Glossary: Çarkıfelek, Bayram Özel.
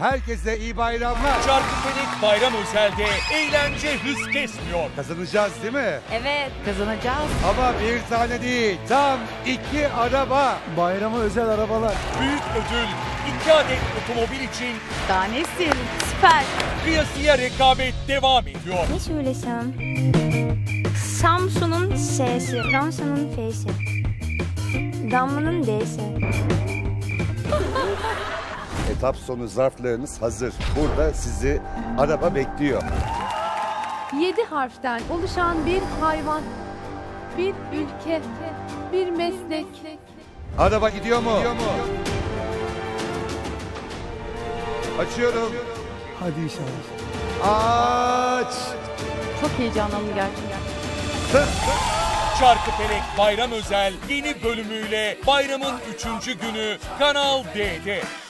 Herkese iyi bayramlar. Çarkıfelek Bayram Özel'de eğlence hız kesmiyor. Kazanacağız değil mi? Evet, kazanacağız. Ama bir tane değil, tam 2 araba. Bayrama özel arabalar. Büyük ödül 2 adet otomobil için. Tanesin, süper. Kıyasıya rekabet devam ediyor. Ne söylesem? Samsun'un S'si, Fransa'nın F'si, Damla'nın D'si. Etap sonu zarflarınız hazır. Burada sizi araba bekliyor. 7 harften oluşan bir hayvan, bir ülke, bir meslek. Araba gidiyor mu? Gidiyor mu? Açıyorum. Hadi inşallah. Aç. Çok heyecanlandım gerçekten. Çarkıfelek Bayram Özel yeni bölümüyle bayramın 3. günü Kanal D'de.